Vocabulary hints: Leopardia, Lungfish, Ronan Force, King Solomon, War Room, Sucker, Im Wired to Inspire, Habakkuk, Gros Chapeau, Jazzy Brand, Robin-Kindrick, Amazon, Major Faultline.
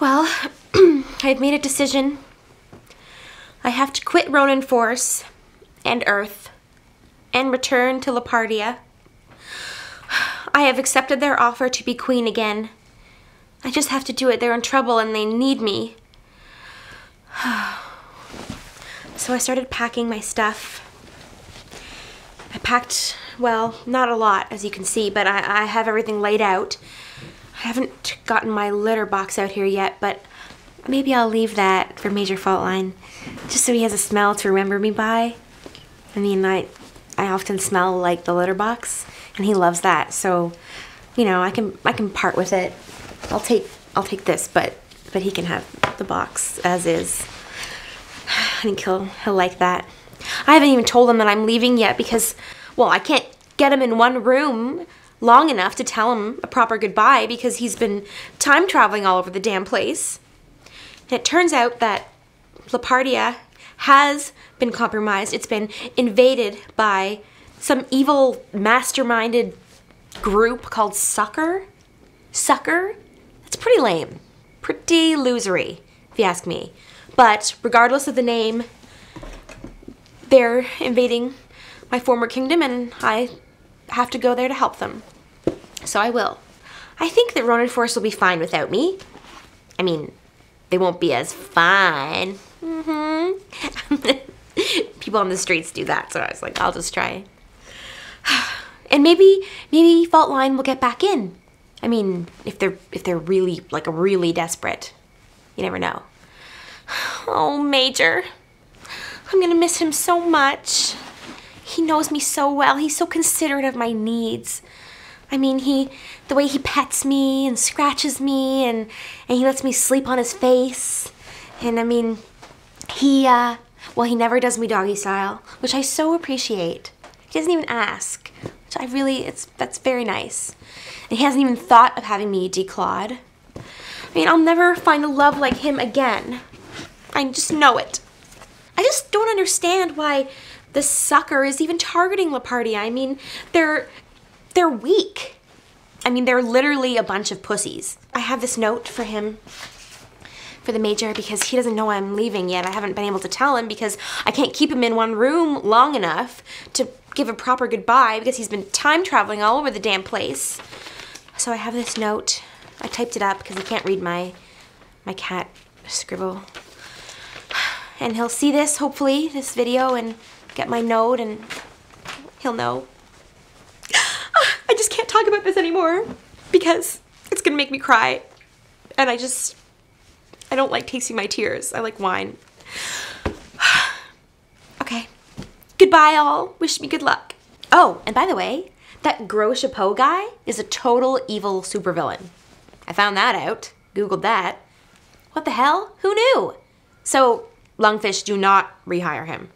Well, I've made a decision. I have to quit Ronan Force and Earth and return to Leopardia. I have accepted their offer to be queen again. I just have to do it. They're in trouble and they need me. So I started packing my stuff. I packed, well, not a lot, as you can see, but I have everything laid out. I haven't gotten my litter box out here yet, but maybe I'll leave that for Major Faultline, just so he has a smell to remember me by. I mean, I often smell like the litter box, and he loves that, so, you know, I can part with it. I'll take this, but he can have the box as is. I think he'll like that. I haven't even told him that I'm leaving yet because, well, I can't get him in one room long enough to tell him a proper goodbye because he's been time traveling all over the damn place. And it turns out that Leopardia has been compromised. It's been invaded by some evil masterminded group called Sucker. Sucker? That's pretty lame. Pretty losery, if you ask me. But regardless of the name, they're invading my former kingdom and I have to go there to help them. So I will. I think that Ronan Force will be fine without me. I mean, they won't be as fine. People on the streets do that, so I was like, I'll just try. And maybe Faultline will get back in. I mean, if they're really, like, really desperate. You never know. Oh, Major. I'm gonna miss him so much. He knows me so well. He's so considerate of my needs. I mean, the way he pets me and scratches me and he lets me sleep on his face. And I mean, he never does me doggy style, which I so appreciate. He doesn't even ask, which I really, that's very nice. And he hasn't even thought of having me declawed. I mean, I'll never find a love like him again. I just know it. I just don't understand why this Sucker is even targeting Leopardia. I mean, they're weak. I mean, they're literally a bunch of pussies. I have this note for him, for the Major, because he doesn't know I'm leaving yet. I haven't been able to tell him because I can't keep him in one room long enough to give a proper goodbye because he's been time traveling all over the damn place. So I have this note. I typed it up because I can't read my cat scribble. And he'll see this, hopefully, this video, and get my note, and he'll know. I just can't talk about this anymore because it's gonna make me cry. And I don't like tasting my tears. I like wine. Okay. Goodbye, all. Wish me good luck. Oh, and by the way, that Gros Chapeau guy is a total evil supervillain. I found that out. Googled that. What the hell? Who knew? So, Lungfish, do not rehire him.